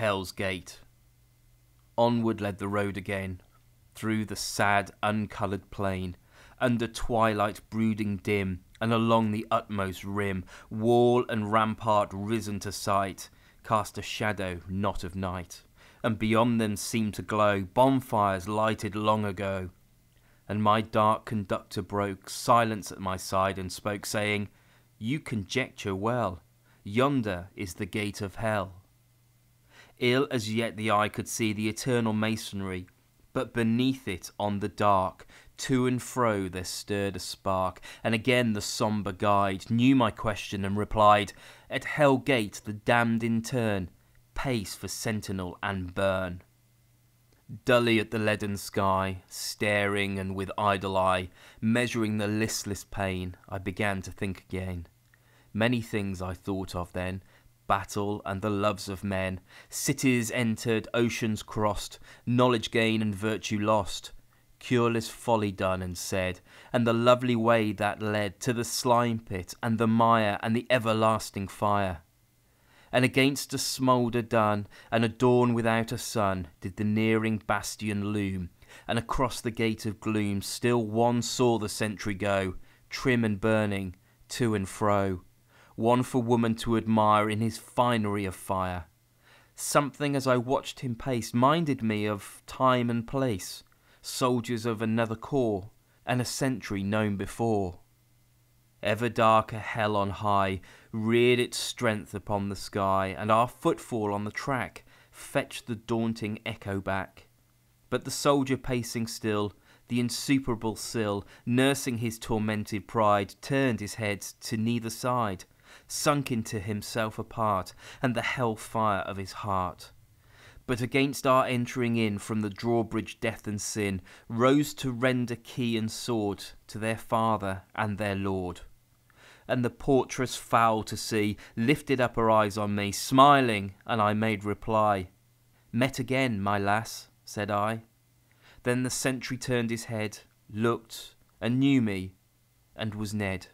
Hell's Gate. Onward led the road again, through the sad, uncoloured plain, under twilight brooding dim, and along the utmost rim, wall and rampart risen to sight, cast a shadow not of night, and beyond them seemed to glow bonfires lighted long ago. And my dark conductor broke silence at my side and spoke, saying, "You conjecture well, yonder is the gate of hell." Ill as yet the eye could see the eternal masonry, but beneath it on the dark, to and fro there stirred a spark, and again the sombre guide knew my question and replied, "At Hell Gate the damned in turn, pace for sentinel and burn." Dully at the leaden sky, staring and with idle eye, measuring the listless pain, I began to think again. Many things I thought of then, battle and the loves of men, cities entered, oceans crossed, knowledge gained and virtue lost, cureless folly done and said, and the lovely way that led to the slime pit and the mire and the everlasting fire. And against a smoulder dun, and a dawn without a sun, did the nearing bastion loom, and across the gate of gloom still one saw the sentry go, trim and burning, to and fro, one for woman to admire in his finery of fire. Something as I watched him pace minded me of time and place, soldiers of another corps, and a sentry known before. Ever darker hell on high reared its strength upon the sky, and our footfall on the track fetched the daunting echo back. But the soldier pacing still, the insuperable sill, nursing his tormented pride, turned his head to neither side, sunk into himself apart, and the hell fire of his heart. But against our entering in from the drawbridge death and sin rose to render key and sword to their father and their lord. And the portress foul to see lifted up her eyes on me, smiling, and I made reply. "Met again, my lass," said I. Then the sentry turned his head, looked, and knew me, and was Ned.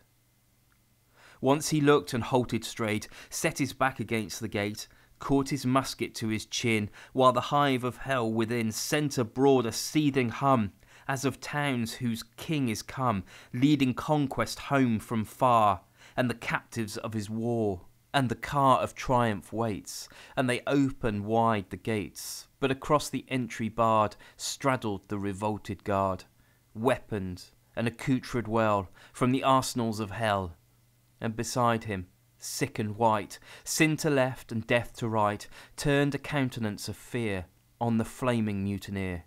Once he looked and halted straight, set his back against the gate, caught his musket to his chin, while the hive of hell within sent abroad a seething hum, as of towns whose king is come, leading conquest home from far, and the captives of his war, and the car of triumph waits, and they open wide the gates, but across the entry barred straddled the revolted guard, weaponed and accoutred well from the arsenals of hell, and beside him, sick and white, sin to left and death to right, turned a countenance of fear on the flaming mutineer.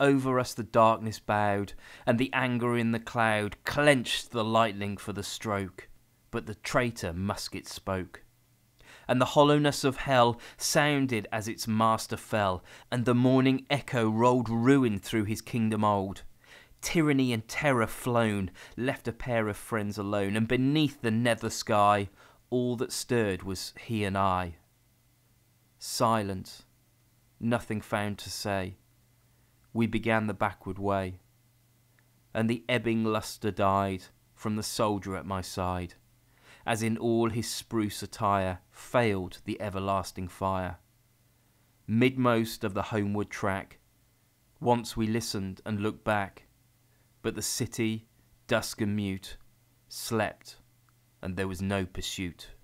Over us the darkness bowed, and the anger in the cloud clenched the lightning for the stroke, but the traitor musket spoke. And the hollowness of hell sounded as its master fell, and the morning echo rolled ruin through his kingdom old. Tyranny and terror flown, left a pair of friends alone, and beneath the nether sky, all that stirred was he and I. Silent, nothing found to say, we began the backward way, and the ebbing lustre died from the soldier at my side, as in all his spruce attire failed the everlasting fire. Midmost of the homeward track, once we listened and looked back, but the city, dusk and mute, slept, and there was no pursuit.